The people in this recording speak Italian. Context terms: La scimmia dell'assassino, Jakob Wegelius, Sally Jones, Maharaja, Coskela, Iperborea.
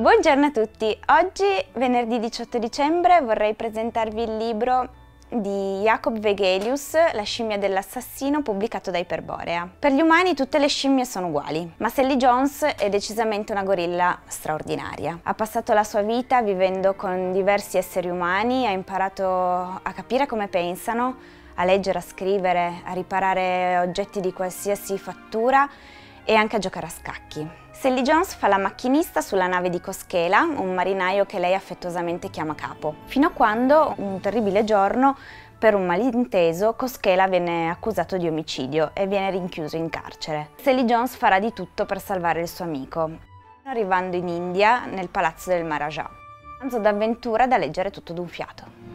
Buongiorno a tutti, oggi venerdì 18 dicembre vorrei presentarvi il libro di Jakob Wegelius, La scimmia dell'assassino, pubblicato da Iperborea. Per gli umani tutte le scimmie sono uguali, ma Sally Jones è decisamente una gorilla straordinaria. Ha passato la sua vita vivendo con diversi esseri umani, ha imparato a capire come pensano, a leggere, a scrivere, a riparare oggetti di qualsiasi fattura e anche a giocare a scacchi. Sally Jones fa la macchinista sulla nave di Coskela, un marinaio che lei affettuosamente chiama capo, fino a quando, un terribile giorno, per un malinteso, Coskela viene accusato di omicidio e viene rinchiuso in carcere. Sally Jones farà di tutto per salvare il suo amico, arrivando in India, nel palazzo del Maharaja. Un romanzo d'avventura da leggere tutto d'un fiato.